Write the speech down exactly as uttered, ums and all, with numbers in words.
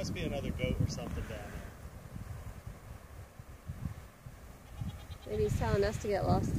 must be another goat or something down there. Maybe he's telling us to get lost.